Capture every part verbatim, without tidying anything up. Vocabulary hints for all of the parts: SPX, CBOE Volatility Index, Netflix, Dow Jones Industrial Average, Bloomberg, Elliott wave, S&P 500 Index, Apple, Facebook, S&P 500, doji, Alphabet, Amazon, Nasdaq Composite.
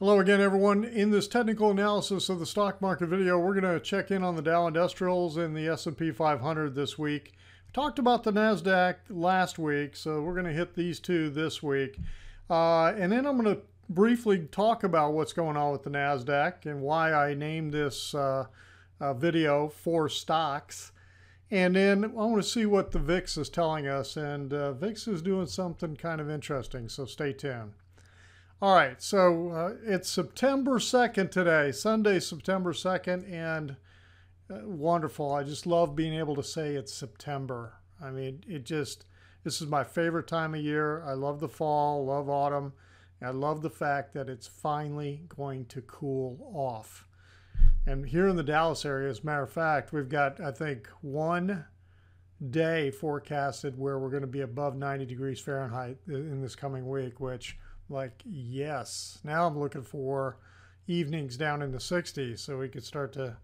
Hello again, everyone. In this technical analysis of the stock market video, we're going to check in on the Dow Industrials and the S and P five hundred this week. We talked about the Nasdaq last week, so we're going to hit these two this week. Uh, and then I'm going to briefly talk about what's going on with the Nasdaq and why I named this uh, uh, video for stocks. And then I want to see what the V I X is telling us. And uh, V I X is doing something kind of interesting, so stay tuned. All right, so uh, it's September second today, Sunday, September second, and uh, wonderful. I just love being able to say it's September. I mean, it just, this is my favorite time of year. I love the fall, love autumn, and I love the fact that it's finally going to cool off. And here in the Dallas area, as a matter of fact, we've got, I think, one day forecasted where we're going to be above ninety degrees Fahrenheit in this coming week, which... like, yes. Now I'm looking for evenings down in the sixties so we could start to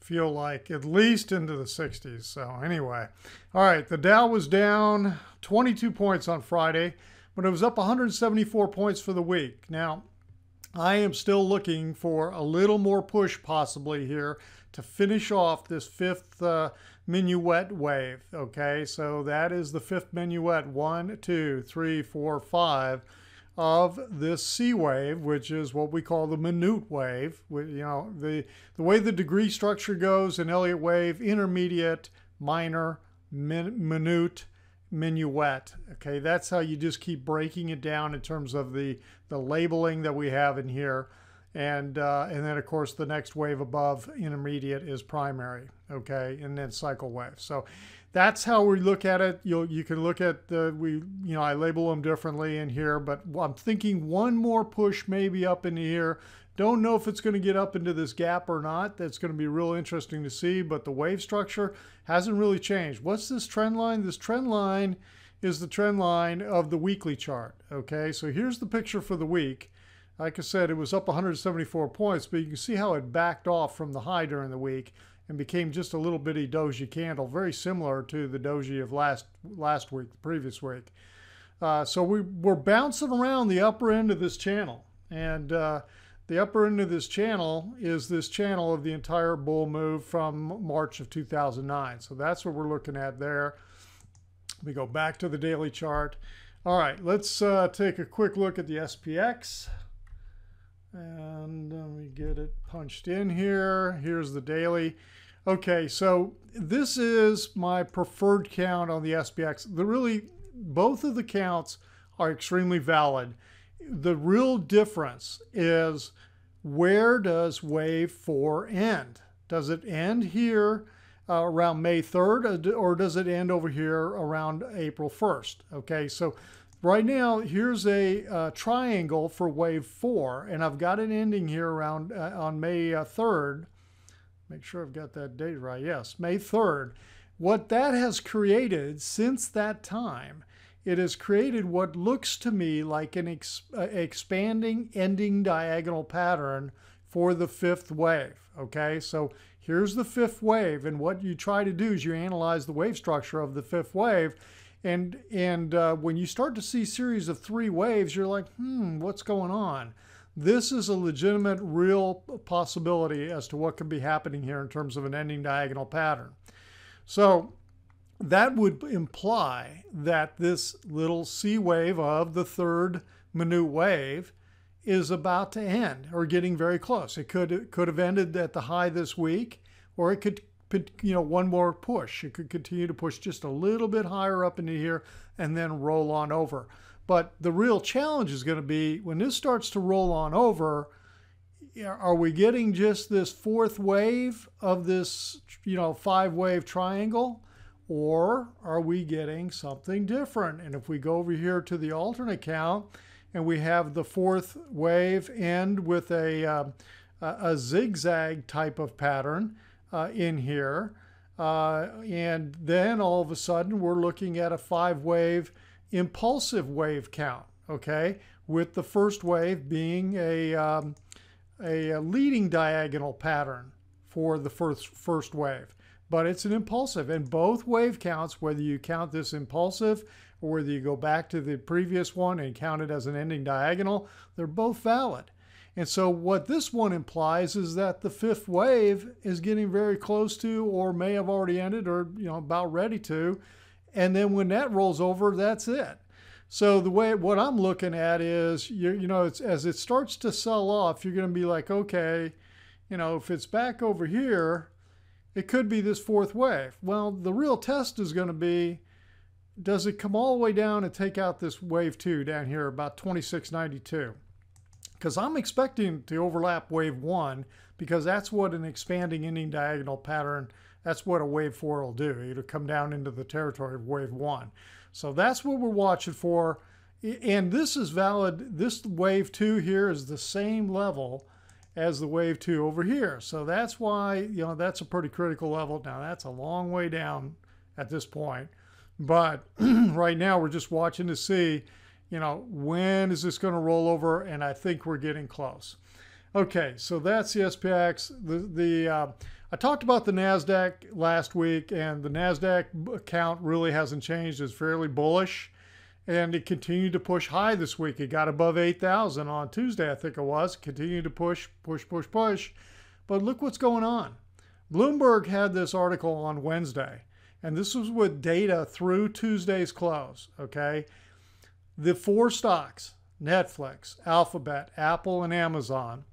feel like at least into the sixties. So anyway, all right, the Dow was down twenty-two points on Friday, but it was up one hundred seventy-four points for the week. Now, I am still looking for a little more push possibly here to finish off this fifth uh, minuet wave, okay? So that is the fifth minuet, one, two, three, four, five, of this C wave, which is what we call the minute wave. We, you know, the, the way the degree structure goes in Elliott wave, intermediate, minor, min, minute, minuet. Okay, that's how you just keep breaking it down in terms of the, the labeling that we have in here. And, uh, and then, of course, the next wave above intermediate is primary, okay, and then cycle wave. So that's how we look at it. You'll, you can look at the, we, you know, I label them differently in here, but I'm thinking one more push maybe up in here. Don't know if it's going to get up into this gap or not. That's going to be real interesting to see, but the wave structure hasn't really changed. What's this trend line? This trend line is the trend line of the weekly chart, okay? So here's the picture for the week. Like I said, it was up one hundred seventy-four points, but you can see how it backed off from the high during the week and became just a little bitty doji candle, very similar to the doji of last last week, the previous week. Uh, so we, we're bouncing around the upper end of this channel. And uh, the upper end of this channel is this channel of the entire bull move from March of two thousand nine. So that's what we're looking at there. We go back to the daily chart. All right, let's uh, take a quick look at the S P X. And let me get it punched in here. Here's the daily. Okay, so this is my preferred count on the S P X. The really, both of the counts are extremely valid. The real difference is where does wave four end? Does it end here uh, around May third, or does it end over here around April first? Okay, so right now, here's a uh, triangle for wave four, and I've got an ending here around uh, on May third. Make sure I've got that date right. Yes, May third. What that has created since that time, it has created what looks to me like an ex uh, expanding ending diagonal pattern for the fifth wave, okay? So here's the fifth wave, and what you try to do is you analyze the wave structure of the fifth wave. And, and uh, when you start to see series of three waves, you're like, hmm, what's going on? This is a legitimate, real possibility as to what could be happening here in terms of an ending diagonal pattern. So that would imply that this little C wave of the third minute wave is about to end or getting very close. It could, it could have ended at the high this week, or it could, you know, one more push. It could continue to push just a little bit higher up into here and then roll on over. But the real challenge is going to be when this starts to roll on over, are we getting just this fourth wave of this, you know, five-wave triangle, or are we getting something different? And if we go over here to the alternate count and we have the fourth wave end with a, uh, a zigzag type of pattern, Uh, in here, uh, and then all of a sudden we're looking at a five-wave impulsive wave count, okay, with the first wave being a, um, a, a leading diagonal pattern for the first, first wave. But it's an impulsive, and both wave counts, whether you count this impulsive or whether you go back to the previous one and count it as an ending diagonal, they're both valid. And so what this one implies is that the fifth wave is getting very close to, or may have already ended, or you know about ready to. And then when that rolls over, that's it. So the way what I'm looking at is, you, you know, it's, as it starts to sell off, you're going to be like, okay, you know, if it's back over here, it could be this fourth wave. Well, the real test is going to be, does it come all the way down and take out this wave two down here, about twenty-six ninety-two? Because I'm expecting to overlap wave one, because that's what an expanding ending diagonal pattern, that's what a wave four will do. It'll come down into the territory of wave one. So that's what we're watching for. And this is valid. This wave two here is the same level as the wave two over here. So that's why, you know, that's a pretty critical level. Now that's a long way down at this point. But right now we're just watching to see, you know, when is this going to roll over? And I think we're getting close. Okay, so that's the S P X. The, the, uh, I talked about the NASDAQ last week, and the NASDAQ count really hasn't changed. It's fairly bullish, and it continued to push high this week. It got above eight thousand on Tuesday, I think it was. It continued to push, push, push, push. But look what's going on. Bloomberg had this article on Wednesday, and this was with data through Tuesday's close, okay? The four stocks, Netflix, Alphabet, Apple, and Amazon,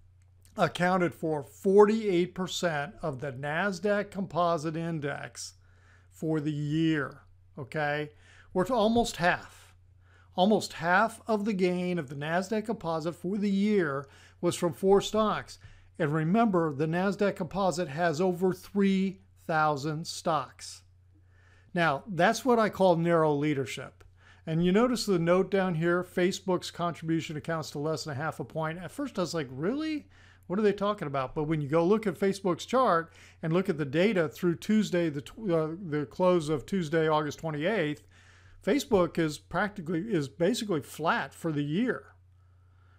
accounted for forty-eight percent of the NASDAQ Composite Index for the year, okay? We're to almost half. Almost half of the gain of the NASDAQ Composite for the year was from four stocks. And remember, the NASDAQ Composite has over three thousand stocks. Now, that's what I call narrow leadership. And you notice the note down here, Facebook's contribution accounts to less than a half a point. At first I was like, really? What are they talking about? But when you go look at Facebook's chart and look at the data through Tuesday, the, uh, the close of Tuesday, August twenty-eighth, Facebook is practically, is basically flat for the year.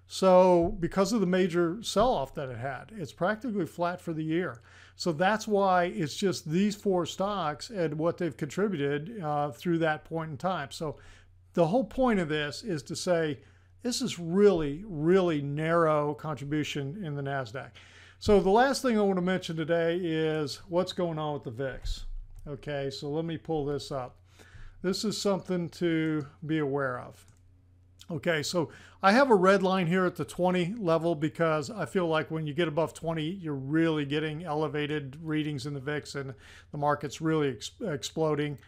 So because of the major sell-off that it had, it's practically flat for the year. So that's why it's just these four stocks and what they've contributed uh, through that point in time. So the whole point of this is to say, this is really, really narrow contribution in the NASDAQ. So the last thing I want to mention today is what's going on with the V I X. Okay, so let me pull this up. This is something to be aware of. Okay, so I have a red line here at the twenty level because I feel like when you get above twenty, you're really getting elevated readings in the V I X and the market's really ex exploding.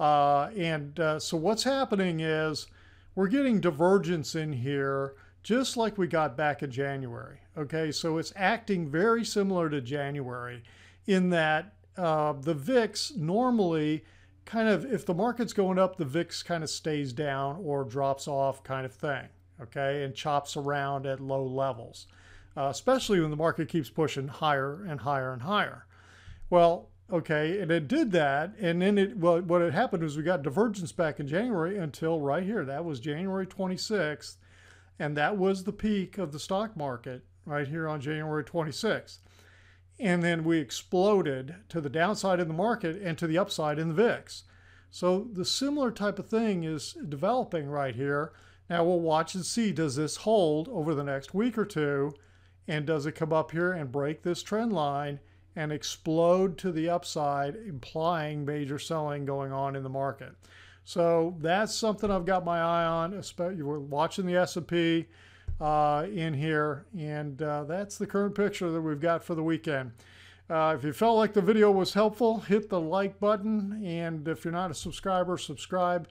Uh, and uh, so what's happening is we're getting divergence in here just like we got back in January. Okay, so it's acting very similar to January in that uh, the V I X normally kind of, if the market's going up, the V I X kind of stays down or drops off kind of thing, okay, and chops around at low levels, uh, especially when the market keeps pushing higher and higher and higher. Well, okay, and it did that, and then it, well, what had happened was we got divergence back in January until right here. That was January twenty-sixth, and that was the peak of the stock market right here on January twenty-sixth. And then we exploded to the downside in the market and to the upside in the V I X. So the similar type of thing is developing right here. Now we'll watch and see, does this hold over the next week or two, and does it come up here and break this trend line and explode to the upside, implying major selling going on in the market. So that's something I've got my eye on. Especially we're watching the S and P uh, in here, and uh, that's the current picture that we've got for the weekend. Uh, if you felt like the video was helpful, hit the like button, and if you're not a subscriber, subscribe,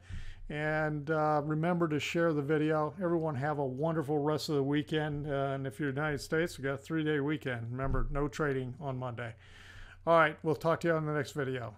and uh, remember to share the video. Everyone have a wonderful rest of the weekend, uh, and if you're in the United States, we got a three-day weekend. Remember, no trading on Monday. All right, we'll talk to you on the next video.